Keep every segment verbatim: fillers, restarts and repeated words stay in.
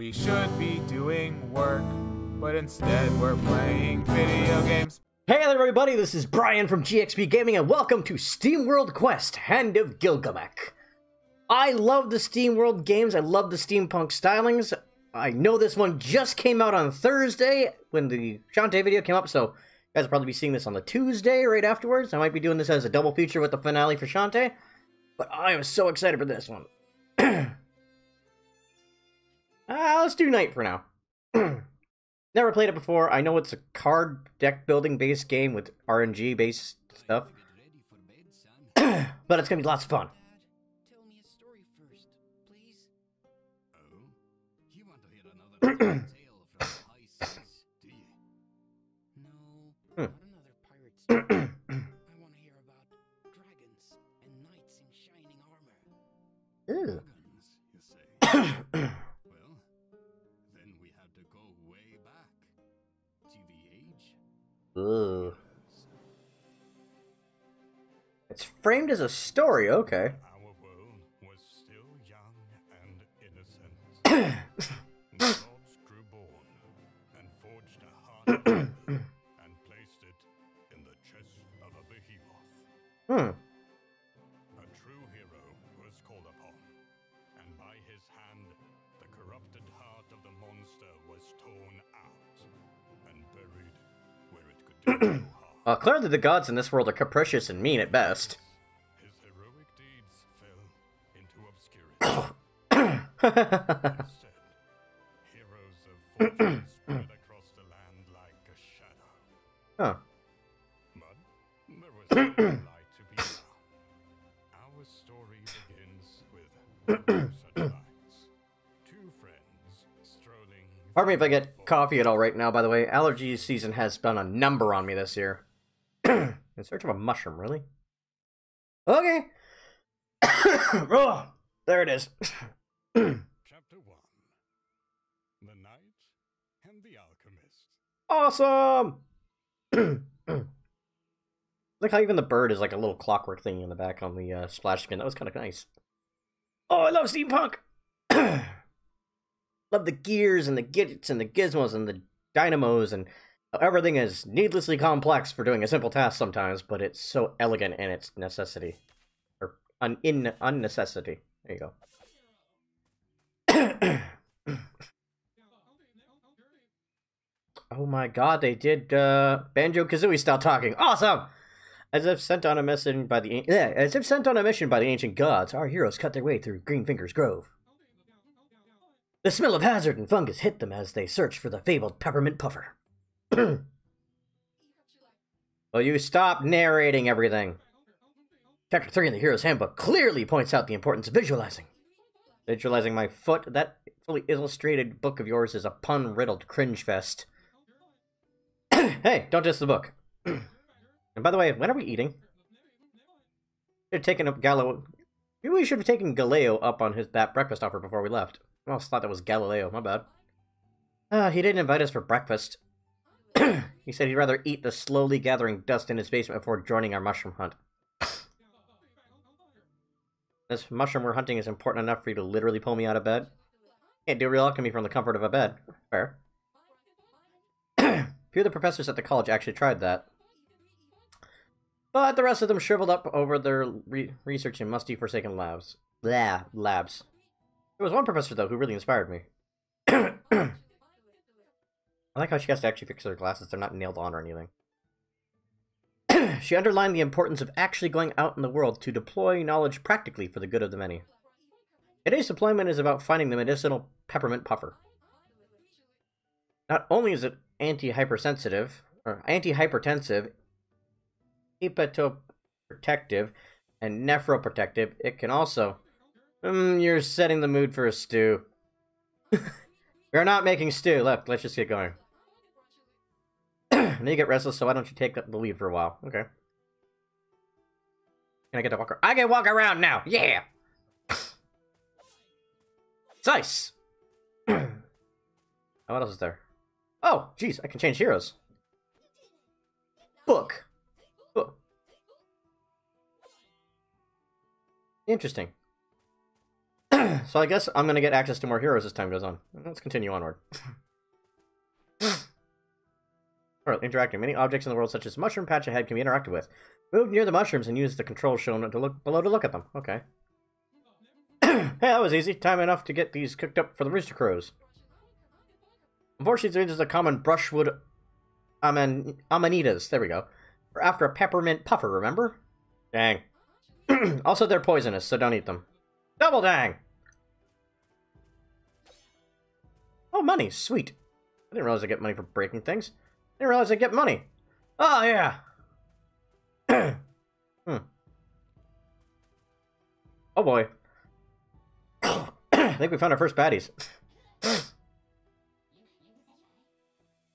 We should be doing work, but instead we're playing video games. Hey everybody, this is Brian from G X P Gaming, and welcome to Steamworld Quest: Hand of Gilgamech. I love the Steamworld games, I love the steampunk stylings. I know this one just came out on Thursday when the Shantae video came up, so you guys will probably be seeing this on the Tuesday right afterwards. I might be doing this as a double feature with the finale for Shantae, but I am so excited for this one. Ah, uh, let's do Night for now. Never played it before. I know it's a card deck building based game with R N G based stuff, but it's gonna be lots of fun. Tell me a story first, please. Oh, you want to hear another tale from Isis, do you? No, not another pirate's story. I want to hear about dragons and knights in shining armor. Dragons, you say? Ugh. It's framed as a story, okay. Our world was still young and innocent. The gods grew born and forged a heart and placed it in the chest of a behemoth. Hmm. A true hero was called upon, and by his hand, the corrupted heart of the monster was torn out and buried. uh, clearly the gods in this world are capricious and mean at best. His heroic deeds fell into obscurity. Instead, heroes of fortune spread across the land like a shadow. Huh. But there was no light to be found. Our story begins with such lights. Two friends strolling. Pardon me if I get coffee at all right now, by the way. Allergy season has done a number on me this year. In search of a mushroom, really? Okay. Oh, there it is. Chapter one. The Knight and the Alchemist. Awesome! Look how even the bird is like a little clockwork thingy in the back on the uh, splash screen. That was kind of nice. Oh, I love steampunk! Love the gears and the gadgets and the gizmos and the dynamos, and everything is needlessly complex for doing a simple task sometimes, but it's so elegant in its necessity. Or un in unnecessity. There you go. Oh my god, they did uh, Banjo Kazooie style talking. Awesome! As if sent on a mission by the yeah, as if sent on a mission by the ancient gods, our heroes cut their way through Greenfinger's Grove. The smell of hazard and fungus hit them as they searched for the fabled peppermint puffer. Well, you stop narrating everything. Chapter three in the Hero's Handbook clearly points out the importance of visualizing. Visualizing my foot? That fully illustrated book of yours is a pun-riddled cringe fest. Hey, don't diss the book. And by the way, when are we eating? Should have taken up Galo. Maybe we should have taken Galleo up on his that breakfast offer before we left. I almost thought that was Galileo, my bad. Uh, he didn't invite us for breakfast. He said he'd rather eat the slowly gathering dust in his basement before joining our mushroom hunt. This mushroom we're hunting is important enough for you to literally pull me out of bed. Can't do real alchemy from the comfort of a bed. Fair. Few of the professors at the college actually tried that. But the rest of them shriveled up over their re research in musty, forsaken labs. Blah, labs. There was one professor, though, who really inspired me. I like how she has to actually fix her glasses. They're not nailed on or anything. She underlined the importance of actually going out in the world to deploy knowledge practically for the good of the many. Today's deployment is about finding the medicinal peppermint puffer. Not only is it anti-hypersensitive, or anti-hypertensive, hepatoprotective, and nephroprotective, it can also... Mm, you're setting the mood for a stew. You're not making stew. Look, let's just get going. Now you get restless, so why don't you take the lead for a while? Okay. Can I get to walk around? I can walk around now! Yeah! It's ice! Oh, what else is there? Oh, jeez, I can change heroes. Book. Book. Interesting. So I guess I'm going to get access to more heroes as time goes on. Let's continue onward. Alright, interacting. Many objects in the world, such as mushroom patch ahead, can be interacted with. Move near the mushrooms and use the controls shown to look below to look at them. Okay. Hey, that was easy. Time enough to get these cooked up for the rooster crows. Unfortunately, this is a common brushwood aman amanitas. There we go. We're after a peppermint puffer, remember? Dang. Also, they're poisonous, so don't eat them. Double dang! Oh, money. Sweet. I didn't realize I get money for breaking things. I didn't realize I get money. Oh, yeah. Hmm. Oh, boy. I think we found our first baddies.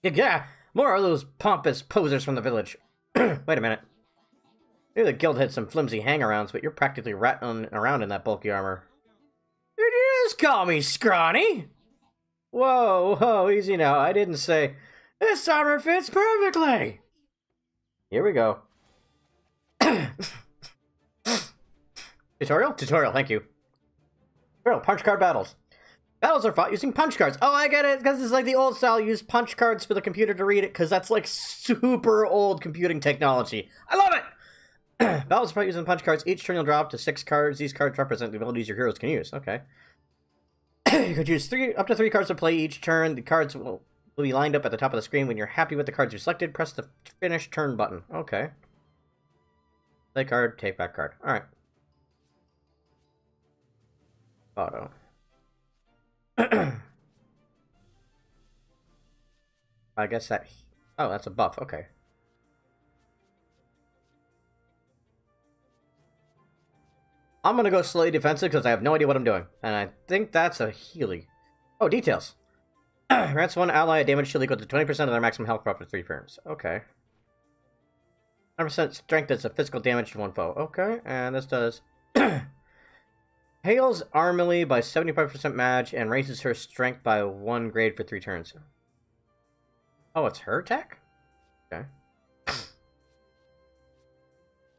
Yeah, more of those pompous posers from the village. Wait a minute. Maybe the guild had some flimsy hang-arounds, but you're practically rattling around in that bulky armor. You just call me scrawny! Whoa, whoa, easy now. I didn't say, this armor fits perfectly! Here we go. Tutorial? Tutorial, thank you. Tutorial, punch card battles. Battles are fought using punch cards. Oh, I get it, because it's like the old style, use punch cards for the computer to read it, because that's like super old computing technology. I love it! Battles are using punch cards. Each turn you'll draw up to six cards. These cards represent the abilities your heroes can use. Okay. You could use three up to three cards to play each turn. The cards will, will be lined up at the top of the screen. When you're happy with the cards you selected, press the finish turn button. Okay. Play card, take back card. Alright. Auto. I guess that... Oh, that's a buff. Okay. I'm going to go slightly defensive because I have no idea what I'm doing. And I think that's a Healy. Oh, details. Grants one ally a damage shield equal to twenty percent of their maximum health for up to three turns. Okay. one hundred percent strength is a physical damage to one foe. Okay, and this does... Hails Armilly by seventy-five percent match and raises her strength by one grade for three turns. Oh, it's her attack? Okay.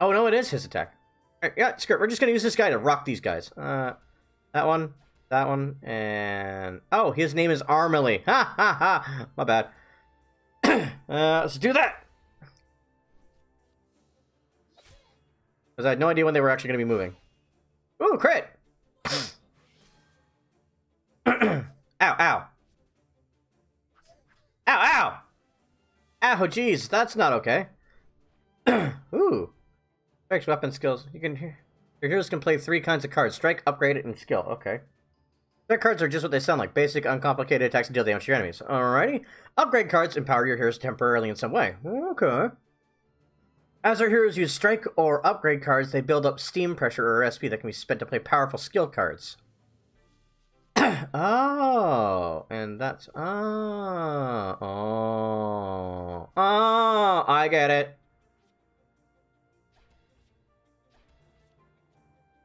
Oh, no, it is his attack. Yeah, screw it. We're just going to use this guy to rock these guys. Uh, that one, that one, and... Oh, his name is Armilly. Ha, ha, ha. My bad. uh, let's do that! Because I had no idea when they were actually going to be moving. Ooh, crit! Ow, ow. Ow, ow! Ow, jeez, that's not okay. Ooh. Strike's weapon skills. You can your heroes can play three kinds of cards: strike, upgrade, and skill. Okay. Strike cards are just what they sound like: basic, uncomplicated attacks to deal damage to your enemies. Alrighty. Upgrade cards empower your heroes temporarily in some way. Okay. As our heroes use strike or upgrade cards, they build up steam pressure or S P that can be spent to play powerful skill cards. Oh, and that's oh oh oh! I get it.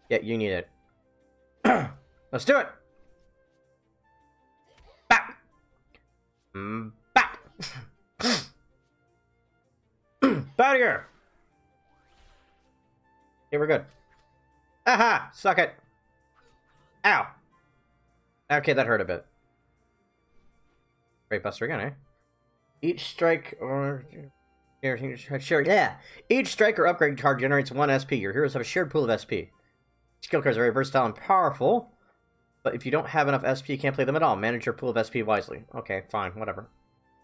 Yeah, you need it. Let's do it! Bap! Mm, bap! Out of here! Okay, we're good. Aha! Suck it! Ow! Okay, that hurt a bit. Great buster again, eh? Each strike or... Shared. Yeah! Each strike or upgrade card generates one S P. Your heroes have a shared pool of S P. Skill cards are very versatile and powerful, but if you don't have enough S P, you can't play them at all. Manage your pool of S P wisely. Okay, fine, whatever.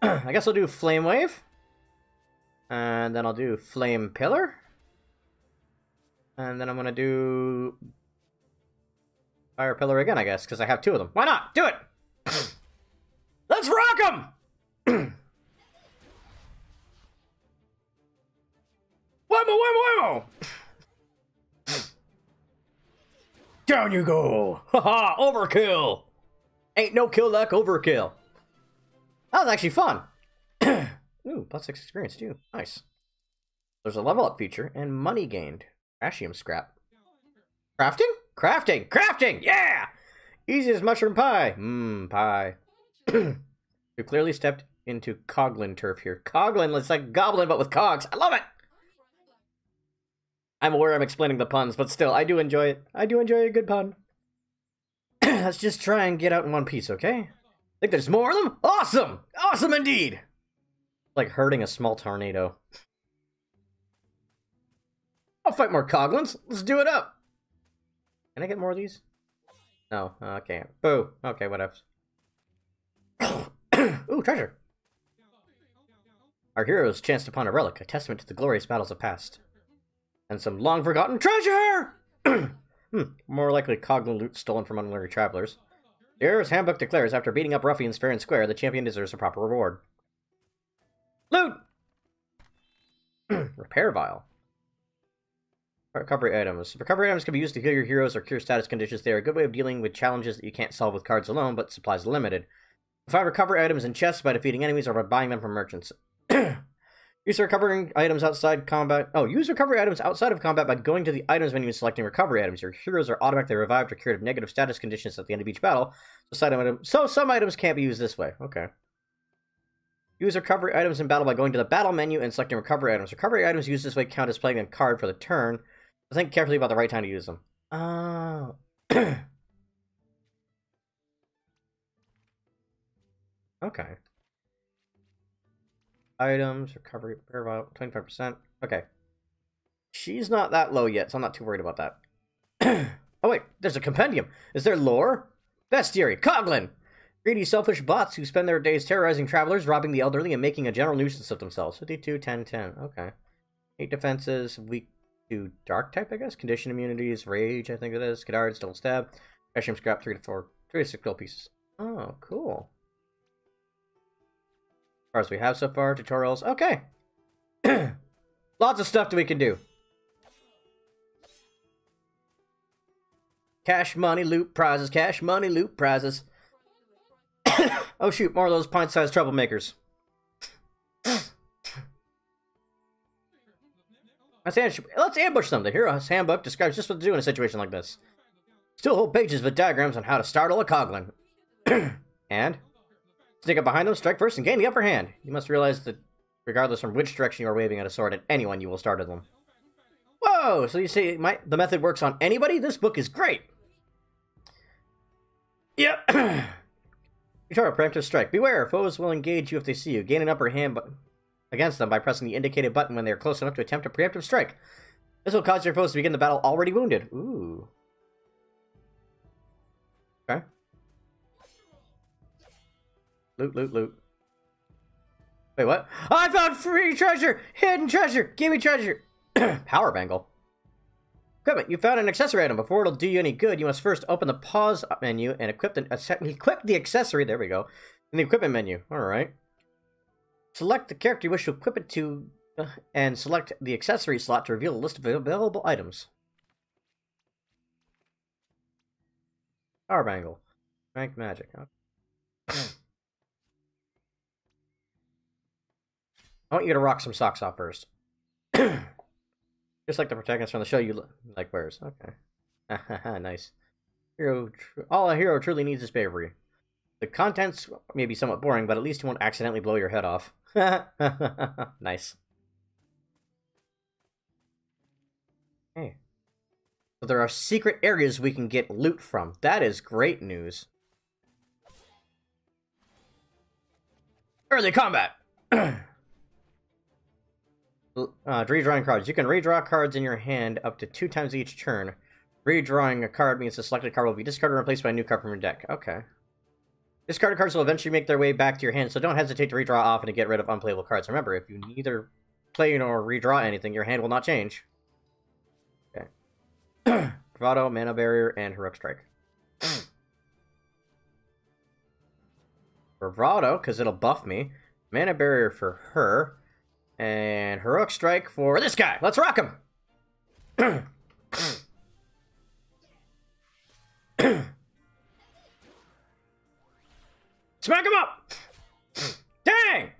I guess I'll do Flame Wave. And then I'll do Flame Pillar. And then I'm going to do Fire Pillar again, I guess, because I have two of them. Why not? Do it! Let's rock them! Whammo, whammo, whammo! Down you go! Haha! Overkill! Ain't no kill like overkill. That was actually fun. Ooh, plus six experience too. Nice. There's a level up feature and money gained. Crashium scrap. Crafting? Crafting! Crafting! Yeah! Easy as mushroom pie. Mmm, pie. You clearly stepped into Coglin turf here. Coglin looks like Goblin but with cogs. I love it! I'm aware I'm explaining the puns, but still, I do enjoy it. I do enjoy a good pun. Let's just try and get out in one piece, okay? Think there's more of them? Awesome! Awesome indeed! Like herding a small tornado. I'll fight more Coglins. Let's do it up! Can I get more of these? No. Oh, I can't. Boo. Okay, what else? Ooh, treasure! Our heroes chanced upon a relic, a testament to the glorious battles of past. And some long-forgotten treasure! Hmm, more likely Coglin loot stolen from unwary travelers. The hero's handbook declares, after beating up ruffians fair and square, the champion deserves a proper reward. Loot! Repair vial. Recovery items. Recovery items can be used to heal your heroes or cure status conditions. They are a good way of dealing with challenges that you can't solve with cards alone, but supplies are limited. Find recovery items in chests by defeating enemies or by buying them from merchants. Use recovering items outside combat. Oh, use recovery items outside of combat by going to the items menu and selecting recovery items. Your heroes are automatically revived or cured of negative status conditions at the end of each battle. So, side item, so some items can't be used this way. Okay. Use recovery items in battle by going to the battle menu and selecting recovery items. Recovery items used this way count as playing a card for the turn. So think carefully about the right time to use them. Oh. Okay. Items, recovery, repair vial, twenty-five percent. Okay. She's not that low yet, so I'm not too worried about that. Oh wait, there's a compendium. Is there lore? Bestiary, Coglin! Greedy, selfish bots who spend their days terrorizing travelers, robbing the elderly, and making a general nuisance of themselves. fifty-two, ten, ten. Okay. eight defenses, weak to dark type, I guess? Condition immunities, rage, I think it is. Cadards, double stab. Ashram scrap, three to four. three to six gold pieces. Oh, cool. As we have so far, tutorials. Okay. Lots of stuff that we can do. Cash, money, loot, prizes. Cash, money, loot, prizes. Oh shoot, more of those pint-sized troublemakers. Let's ambush them. The hero's handbook describes just what to do in a situation like this. Still whole pages with diagrams on how to startle a Coglin. And? Stick up behind them, strike first, and gain the upper hand. You must realize that regardless from which direction you are waving at a sword at anyone, you will startle them. Whoa! So you see, my, the method works on anybody? This book is great! Yep! Tutorial, preemptive strike. Beware! Foes will engage you if they see you. Gain an upper hand bu against them by pressing the indicated button when they are close enough to attempt a preemptive strike. This will cause your foes to begin the battle already wounded. Ooh. Okay. Loot, loot, loot. Wait, what? I found free treasure! Hidden treasure! Give me treasure! Power bangle. Equipment. You found an accessory item. Before it'll do you any good, you must first open the pause menu and equip the, equip the accessory, there we go, in the equipment menu. Alright. Select the character you wish to equip it to, uh, and select the accessory slot to reveal a list of available items. Power bangle. Ranked magic. Okay. I want you to rock some socks off first. Just like the protagonist from the show you like wears. Okay. Nice. Hero tr All a hero truly needs is bravery. The contents may be somewhat boring, but at least you won't accidentally blow your head off. Nice. Hey. So there are secret areas we can get loot from. That is great news. Early combat! Uh, redrawing cards. You can redraw cards in your hand up to two times each turn. Redrawing a card means the selected card will be discarded and replaced by a new card from your deck. Okay. Discarded cards will eventually make their way back to your hand, so don't hesitate to redraw often to get rid of unplayable cards. Remember, if you neither play nor redraw anything, your hand will not change. Okay. Bravado, Mana Barrier, and Heroic Strike. Bravado, because it'll buff me. Mana Barrier for her. And Heroic Strike for this guy. Let's rock him! Smack him up! Dang!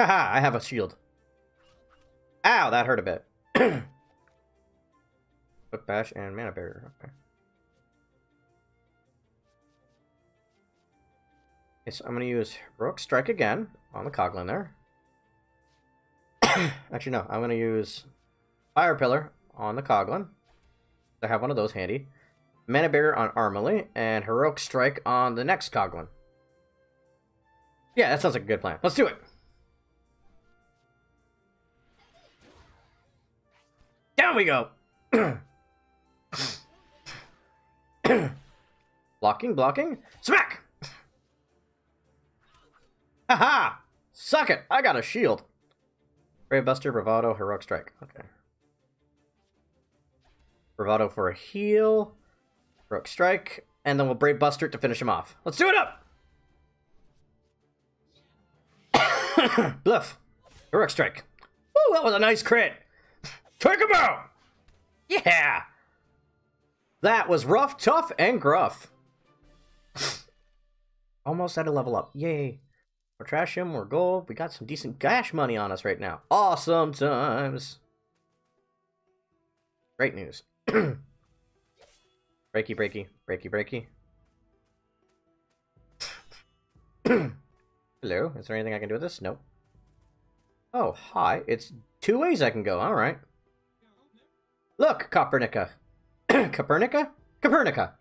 Haha, I have a shield. Ow, that hurt a bit. Book Bash and Mana Barrier. Okay. Okay, so I'm going to use Heroic Strike again on the Coglin there. Actually, no. I'm going to use Fire Pillar on the Coglin. I have one of those handy. Mana Barrier on Armilly, and Heroic Strike on the next Coglin. Yeah, that sounds like a good plan. Let's do it! Down we go! Blocking, blocking. Smack! Haha! Suck it! I got a shield. Brave Buster, Bravado, Heroic Strike. Okay. Bravado for a heal. Heroic Strike. And then we'll Brave Buster it to finish him off. Let's do it up! Bluff. Heroic Strike. Ooh, that was a nice crit! Take him out! Yeah! That was rough, tough, and gruff. Almost at a level up. Yay. More trashium, more gold. We got some decent gash money on us right now. Awesome times. Great news. breaky, breaky, breaky, breaky. Hello. Is there anything I can do with this? Nope. Oh, hi. It's two ways I can go. All right. Look, Copernica. Copernica? Copernica.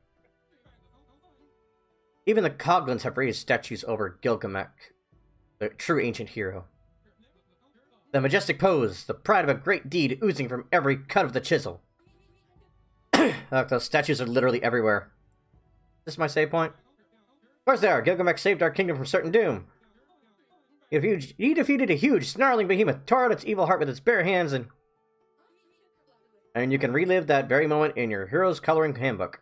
Even the Coglins have raised statues over Gilgamech, the true ancient hero. The majestic pose, the pride of a great deed oozing from every cut of the chisel. Look, those statues are literally everywhere. This is my save point. Of course they are. Gilgamech saved our kingdom from certain doom. He, huge, he defeated a huge, snarling behemoth, tore out its evil heart with its bare hands, and... And you can relive that very moment in your Hero's Coloring Handbook.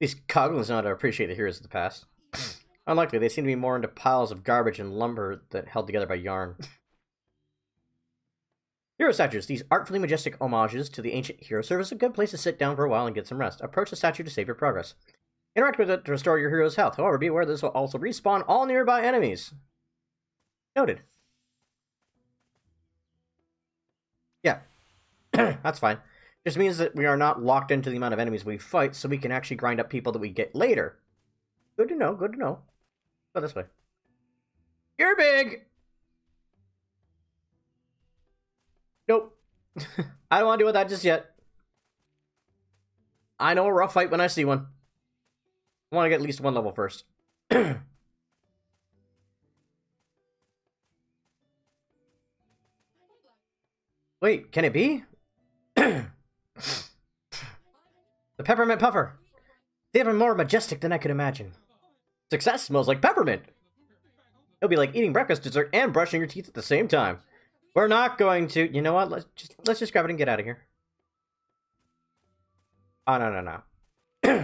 These Coglins know how to appreciate the heroes of the past. Unlikely, they seem to be more into piles of garbage and lumber that held together by yarn. Hero statues. These artfully majestic homages to the ancient hero serve as a good place to sit down for a while and get some rest. Approach the statue to save your progress. Interact with it to restore your hero's health. However, be aware this will also respawn all nearby enemies. Noted. Yeah. That's fine. Just means that we are not locked into the amount of enemies we fight, so we can actually grind up people that we get later. Good to know, good to know. Go this way. You're big! Nope. I don't want to deal with that just yet. I know a rough fight when I see one. I want to get at least one level first. Wait, can it be? The peppermint puffer. They are more majestic than I could imagine. Success smells like peppermint. It'll be like eating breakfast, dessert, and brushing your teeth at the same time. We're not going to. You know what? Let's just let's just grab it and get out of here. Oh no no no. Tell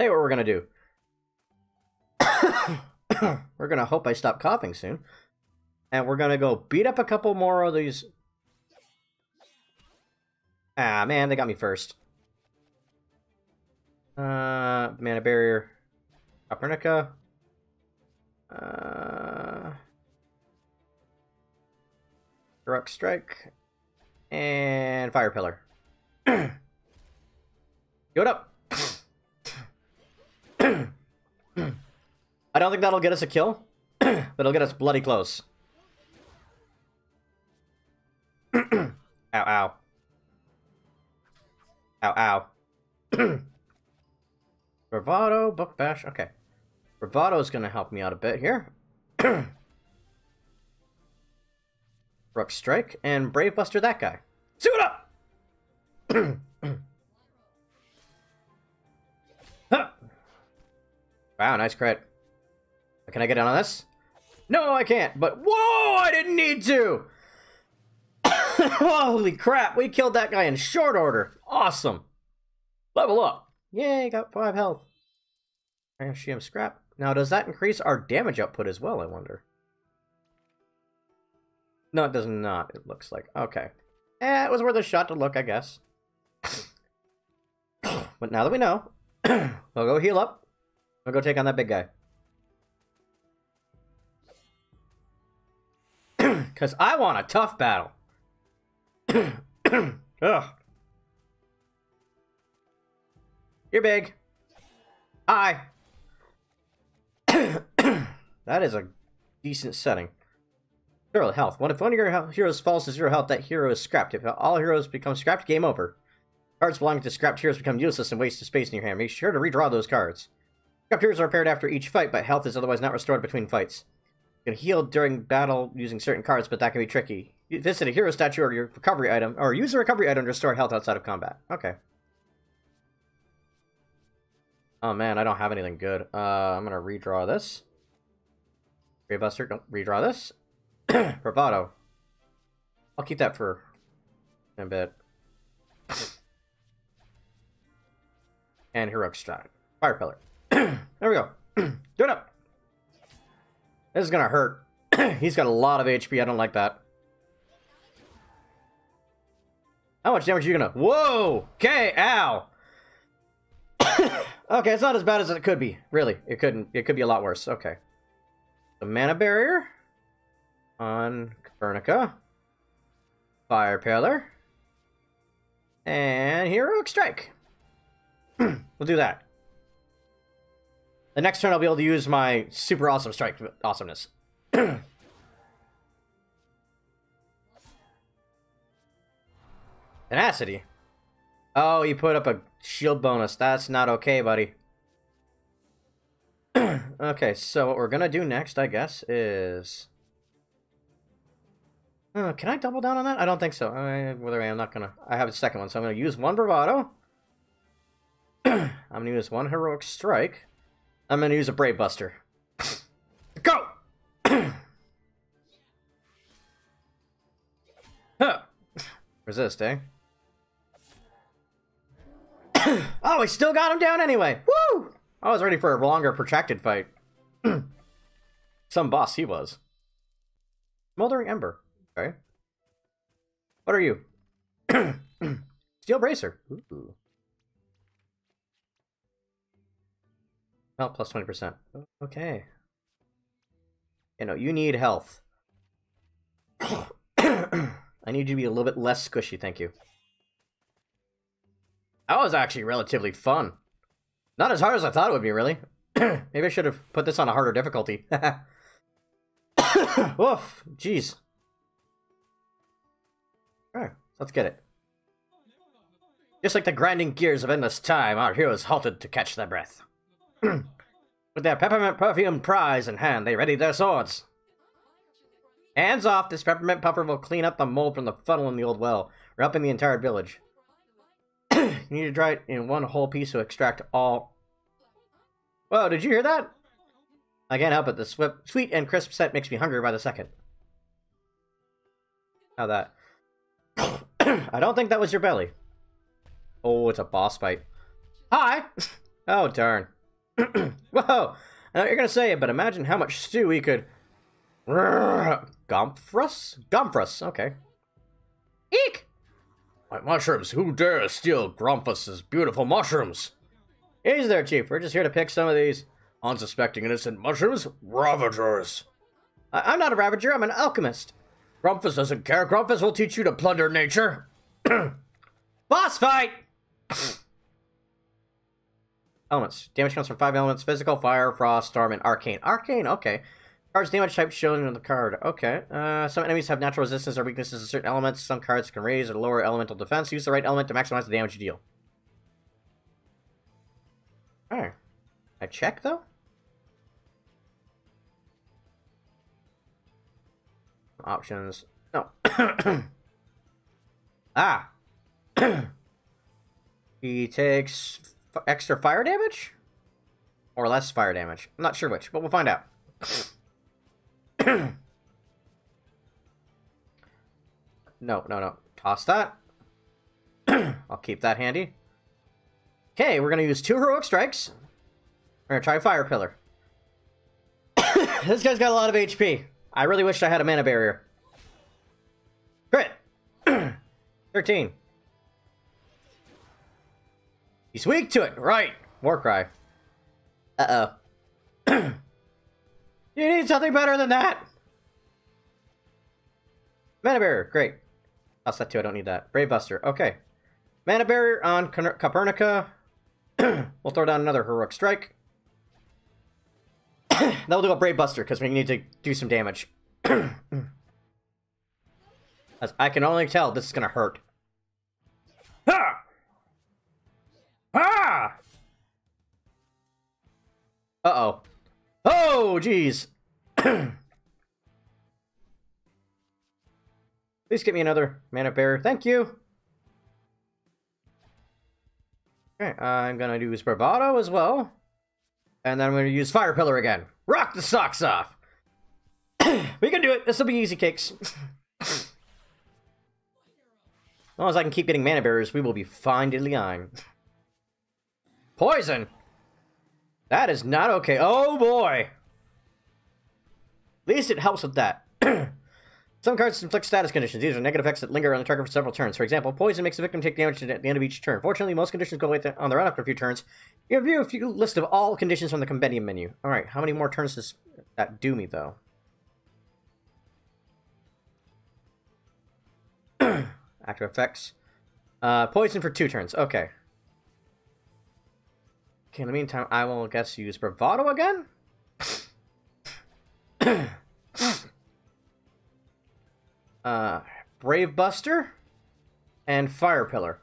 you what we're gonna do. We're gonna hope I stop coughing soon, and we're gonna go beat up a couple more of these. Ah, man, they got me first. Uh, Mana Barrier. Copernica. Uh... Direct Strike. And Fire Pillar. Give it up! I don't think that'll get us a kill, but it'll get us bloody close. Ow, ow. Ow, ow. Bravado, Book Bash. Okay. Bravado's gonna help me out a bit here. Rook Strike and Brave Buster that guy. Suit up! Huh. Wow, nice crit. Can I get in on this? No, I can't, but whoa, I didn't need to! Holy crap, we killed that guy in short order. Awesome. Level up. Yay, got five health. Trashium scrap. Now, does that increase our damage output as well, I wonder? No, it does not, it looks like. Okay. Eh, it was worth a shot to look, I guess. But now that we know, we'll go heal up. We'll go take on that big guy. Because I want a tough battle. Ugh. You're big. Hi. That is a decent setting. Zero health. When if one of your heroes falls to zero health, that hero is scrapped. If all heroes become scrapped, game over. Cards belonging to scrap tiers become useless and waste of space in your hand. Make sure to redraw those cards. Scrap tiers are repaired after each fight, but health is otherwise not restored between fights. You can heal during battle using certain cards, but that can be tricky. You visit a hero statue or your recovery item, or use a recovery item to restore health outside of combat. Okay. Oh man, I don't have anything good. Uh, I'm gonna redraw this. Greybuster, don't redraw this. Bravado. I'll keep that for a bit. And heroic strike. Fire pillar. There we go. Do it up. This is gonna hurt. He's got a lot of H P. I don't like that. How much damage are you gonna? Whoa! Okay, ow! Okay, it's not as bad as it could be. Really, it couldn't. It could be a lot worse. Okay. The mana barrier on Copernica. Fire pillar. And heroic strike. We'll do that. The next turn I'll be able to use my super awesome strike awesomeness. Tenacity. Oh, you put up a shield bonus. That's not okay, buddy. Okay, so what we're gonna do next, I guess, is... Uh, can I double down on that? I don't think so. I, whether I am not gonna... I have a second one, so I'm gonna use one bravado. I'm gonna use one heroic strike. I'm gonna use a Brave Buster. Go! Huh. Resist, eh? Oh, I still got him down anyway! Woo! I was ready for a longer, protracted fight. Some boss he was. Smoldering Ember. Okay. What are you? Steel Bracer. Ooh. Health plus twenty percent. Okay. You know, you need health. I need you to be a little bit less squishy, thank you. That was actually relatively fun. Not as hard as I thought it would be, really. Maybe I should have put this on a harder difficulty. Woof! Jeez. Alright, let's get it. Just like the grinding gears of endless time, our heroes halted to catch their breath. With their peppermint perfume prize in hand, they readied their swords. Hands off, this peppermint puffer will clean up the mold from the funnel in the old well, wrapping the entire village. You need to dry it in one whole piece to extract all... Whoa, did you hear that? I can't help it. The sweet and crisp scent makes me hungry by the second. How that? I don't think that was your belly. Oh, it's a boss fight. Hi! Oh, darn. Whoa! I know what you're gonna say, but imagine how much stew we could... Gomfrus? Gomfrus, okay. Eek! My mushrooms! Who dare steal Grumpus's beautiful mushrooms? Easy there, Chief. We're just here to pick some of these unsuspecting innocent mushrooms. Ravagers! I I'm not a ravager, I'm an alchemist. Grumpus doesn't care. Grumpus will teach you to plunder nature. Boss fight! Elements. Damage comes from five elements. Physical, fire, frost, storm, and arcane. Arcane, okay. Cards damage type shown on the card. Okay. Uh, some enemies have natural resistance or weaknesses to certain elements. Some cards can raise or lower elemental defense. Use the right element to maximize the damage you deal. Alright. I check, though? Options. No. Ah. He takes... extra fire damage? Or less fire damage? I'm not sure which, but we'll find out. No, no, no. Toss that. I'll keep that handy. Okay, we're going to use two heroic strikes. We're going to try Fire Pillar. This guy's got a lot of H P. I really wished I had a mana barrier. Crit! thirteen. He's weak to it, right? Warcry. Uh oh. You need something better than that. Mana barrier, great. I'll set two. I don't need that. Brave Buster, okay. Mana barrier on Copernica. We'll throw down another heroic strike. That'll do a Brave Buster because we need to do some damage. As I can only tell, this is gonna hurt. Uh-oh. Oh, geez. Please get me another mana bearer. Thank you. Okay, I'm going to use Bravado as well. And then I'm going to use Fire Pillar again. Rock the socks off. We can do it. This will be easy cakes. As long as I can keep getting mana bearers, we will be fine diddly I'm. Poison. That is not okay. Oh, boy. At least it helps with that. Some cards inflict status conditions. These are negative effects that linger on the target for several turns. For example, poison makes the victim take damage at the end of each turn. Fortunately, most conditions go away on the run after a few turns. You review a few list of all conditions from the compendium menu. All right, how many more turns does that do me, though? Active effects. Uh, poison for two turns. Okay. Okay, in the meantime, I will guess use Bravado again? uh, Brave Buster and Fire Pillar.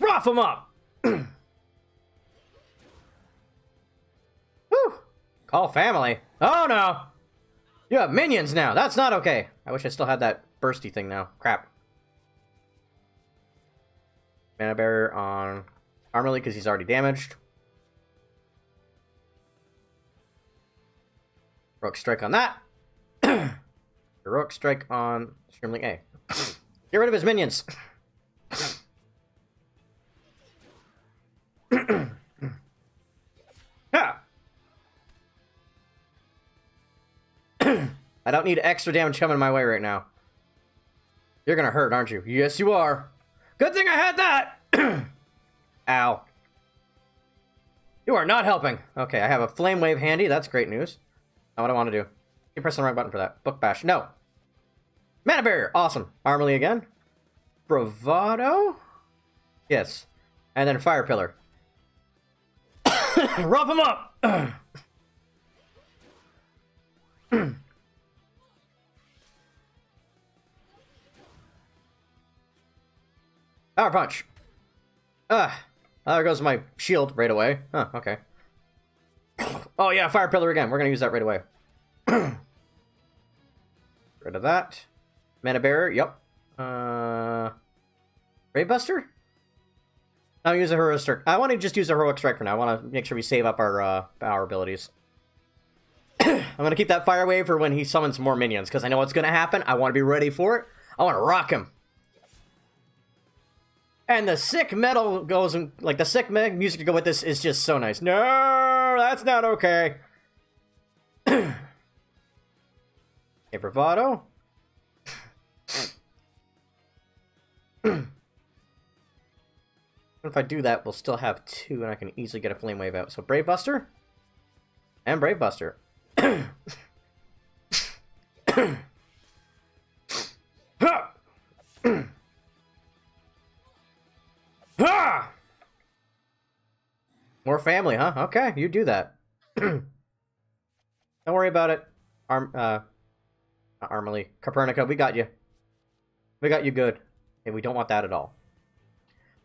Rough him up! Woo! Call family. Oh no! You have minions now! That's not okay! I wish I still had that bursty thing now. Crap. Mana barrier on Armilly because he's already damaged. Rook strike on that. Rook strike on Streamling A. Get rid of his minions. I don't need extra damage coming my way right now. You're gonna hurt, aren't you? Yes, you are. Good thing I had that! Ow. You are not helping. Okay, I have a flame wave handy. That's great news. Now what I want to do. You press the right button for that. Book bash. No. Mana barrier. Awesome. Armilly again. Bravado? Yes. And then Fire Pillar. Rough him up! Power Punch. Ah, there goes my shield right away. Huh, okay. Oh yeah, Fire Pillar again. We're gonna use that right away. Rid of that. Mana Bearer, yep. Uh, Ray Buster? I'll use a Heroic Strike. I want to just use a Heroic Strike for now. I want to make sure we save up our, uh, our abilities. I'm gonna keep that Fire Wave for when he summons more minions, because I know what's gonna happen. I want to be ready for it. I want to rock him. And the sick metal goes, and like the sick music to go with this is just so nice. No, that's not okay. Okay, Bravado. If I do that, we'll still have two, and I can easily get a flame wave out. So Brave Buster and Brave Buster. Ha! More family, huh? Okay, you do that. Don't worry about it. Arm, uh, Armilly. Copernica, we got you. We got you good. And we don't want that at all.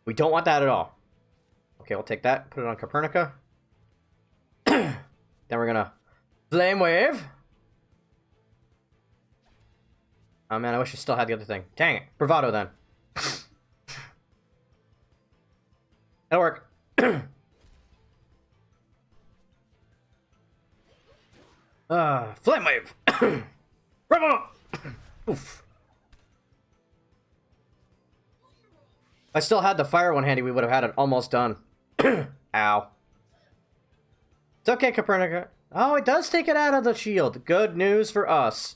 We don't want that at all. Okay, we'll take that. Put it on Copernica. Then we're gonna flame wave. Oh man, I wish I still had the other thing. Dang it. Bravado then. That'll work. uh, flame wave. Oof. If I still had the fire one handy, we would have had it almost done. Ow. It's okay, Copernica. Oh, it does take it out of the shield. Good news for us.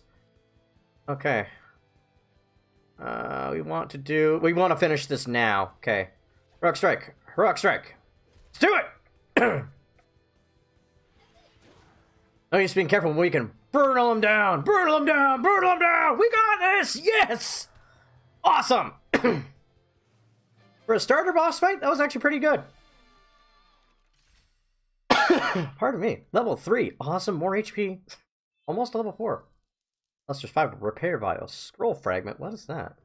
Okay. Uh, we want to do... We want to finish this now. Okay. Rock strike. Rock strike. Let's do it! No use being careful when we can burn them down! Burn them down! Burn them down! We got this! Yes! Awesome! For a starter boss fight, that was actually pretty good. Pardon me. Level three. Awesome. More H P. Almost level four. Unless there's five repair vials. Scroll fragment. What is that?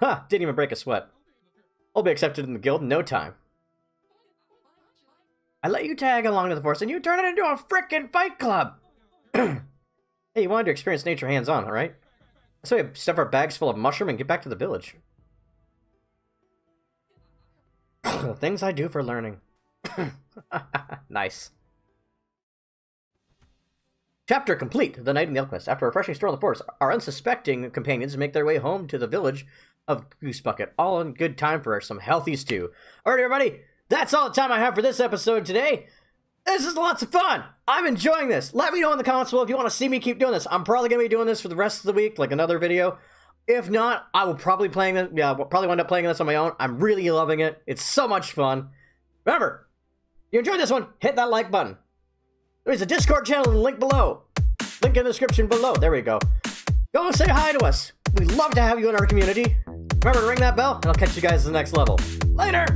Huh. Didn't even break a sweat. I'll be accepted in the guild in no time. I let you tag along to the force, and you turn it into a frickin' fight club! Hey, you wanted to experience nature hands-on, alright? So we stuff our bags full of mushroom and get back to the village. The things I do for learning. Nice. Chapter complete. The Night in the Elquest. After a refreshing stroll in the forest, our unsuspecting companions make their way home to the village of Goosebucket, all in good time for some healthy stew. Alright, everybody, that's all the time I have for this episode today. This is lots of fun. I'm enjoying this. Let me know in the comments below if you want to see me keep doing this. I'm probably going to be doing this for the rest of the week, like another video. If not, I will probably playing this. Yeah, I'll probably wind up playing this on my own. I'm really loving it. It's so much fun. Remember, if you enjoyed this one, hit that like button. There's a Discord channel link below. Link in the description below. There we go. Go and say hi to us. We'd love to have you in our community. Remember to ring that bell, and I'll catch you guys in the next level. Later!